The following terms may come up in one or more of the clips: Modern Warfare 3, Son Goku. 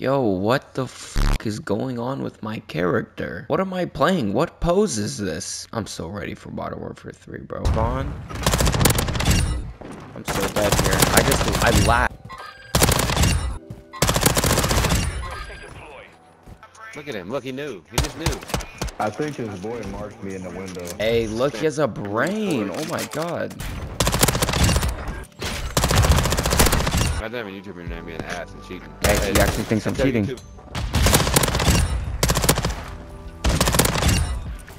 Yo, what the fuck is going on with my character? What am I playing? What pose is this? I'm so ready for Modern Warfare 3, bro. Come on. I'm so dead here. I laugh. Look at him. Look, he knew. He just knew. I think his boy marked me in the window. Hey, look, he has a brain. Oh my god. I don't have a YouTuber named me an ass and cheating. Hey, he actually thinks I'm cheating.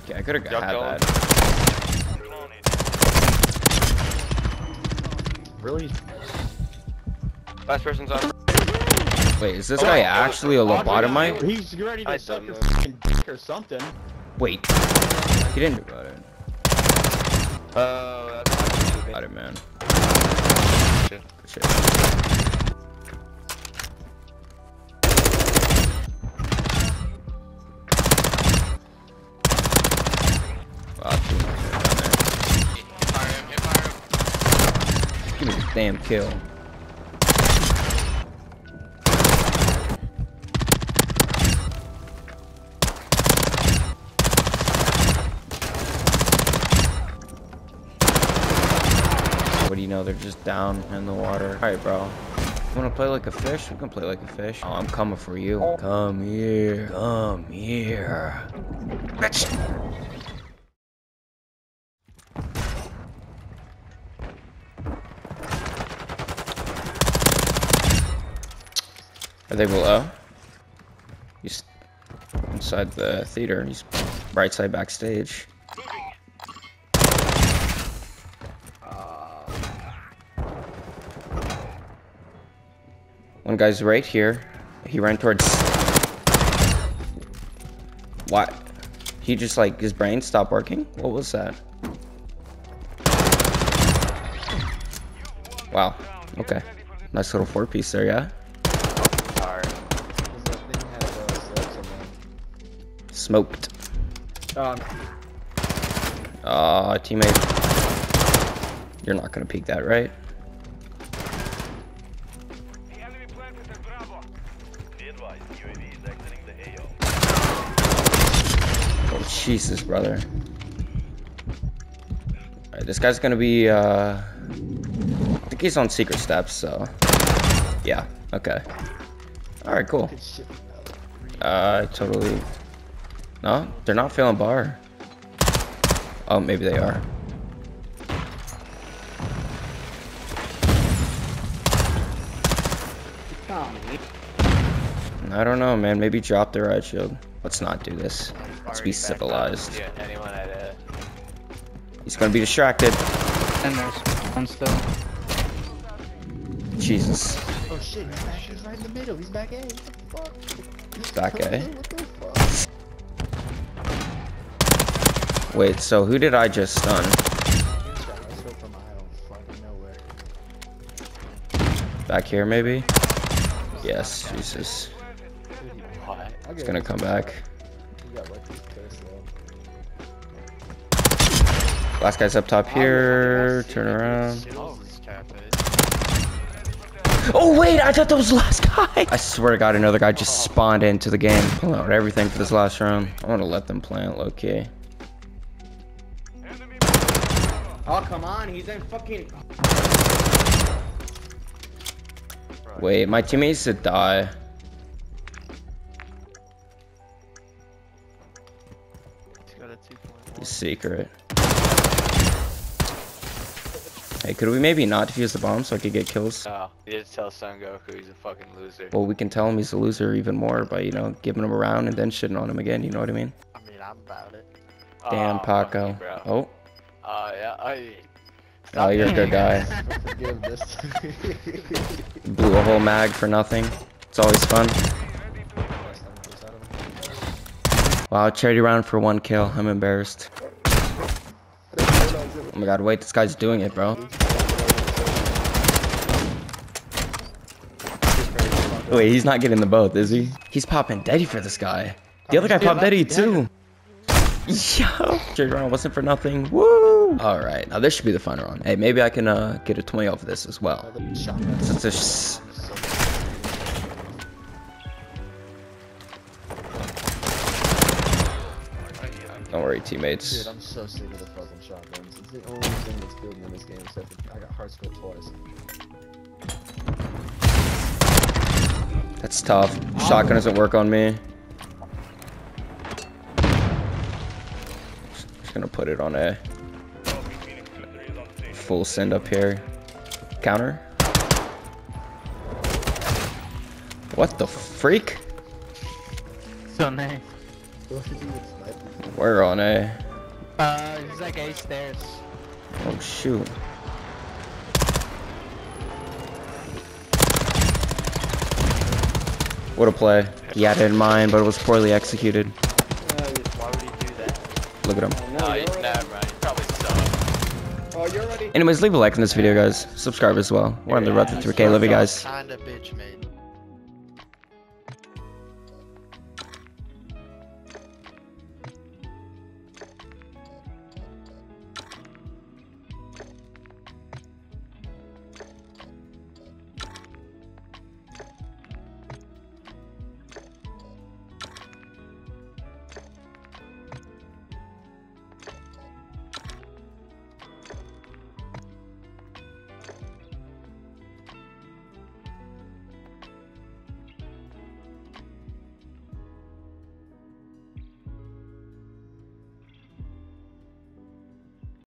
Okay, I could have had that. Really? Last person's on. Wait, is this guy actually a lobotomite? He's ready to suck your fucking dick or something. Wait. He didn't do it. Got it, man. Shit. Wow, too much down there. Give me this damn kill. What do you know? They're just down in the water. All right, bro. You want to play like a fish? We can play like a fish. Oh, I'm coming for you. Come here. Come here. Bitch. Are they below? He's inside the theater. He's right side backstage. One guy's right here. He ran towards. What? He just like his brain stopped working? What was that? Wow. Okay. Nice little four piece there, yeah? Smoked. Teammate. You're not gonna peek that, right? Oh, Jesus, brother. Alright, this guy's gonna be, I think he's on secret steps, so. Yeah, okay. Alright, cool. Totally. No, they're not failing bar. Oh, maybe they are. I don't know, man. Maybe drop their right shield. Let's not do this. Let's be civilized. He's gonna be distracted. And there's one still. Jesus. Oh shit, he's back. He's right in the middle. He's back A. What the fuck? He's back A? What the fuck? Wait, so who did I just stun? Back here, maybe? Yes, Jesus. It's gonna come back. Last guy's up top here. Turn around. Oh wait, I thought that was the last guy. I swear to God, another guy just spawned into the game. Pulling out everything for this last round. I want to let them plant low key. Oh come on, he's in fucking. Wait, my teammates should die. Secret. Hey, could we maybe not defuse the bomb so I could get kills? Oh, you just tell Son Goku he's a fucking loser. Well, we can tell him he's a loser even more by, you know, giving him a round and then shitting on him again, you know what I mean? I mean, I'm about it. Damn, Paco. Okay, oh. Yeah, oh, you're a good guy. Blew a whole mag for nothing. It's always fun. Wow, charity round for one kill. I'm embarrassed. Oh my god, wait, this guy's doing it, bro. Wait, he's not getting the both, is he? He's popping daddy for this guy. The other guy popped daddy too. Yo, charity round wasn't for nothing. Woo! Alright, now this should be the fun round. Hey, maybe I can get a 20 off of this as well. Since there's sorry, teammates. Dude, I'm so sick of the fucking shotguns. It's the only thing that's good in this game, except I got hardscope twice. That's tough. Shotgun doesn't work on me. Just gonna put it on a full send up here. Counter. What the freak? So nice. We're on A. It's like A stairs. Oh shoot. What a play. He had it in mind, but it was poorly executed. Why would he do that? Look at him. No, he's not right. He probably sucked. Oh, you're ready. Anyways, leave a like on this video, guys. Subscribe as well. We're on the road to 3K. Love you guys.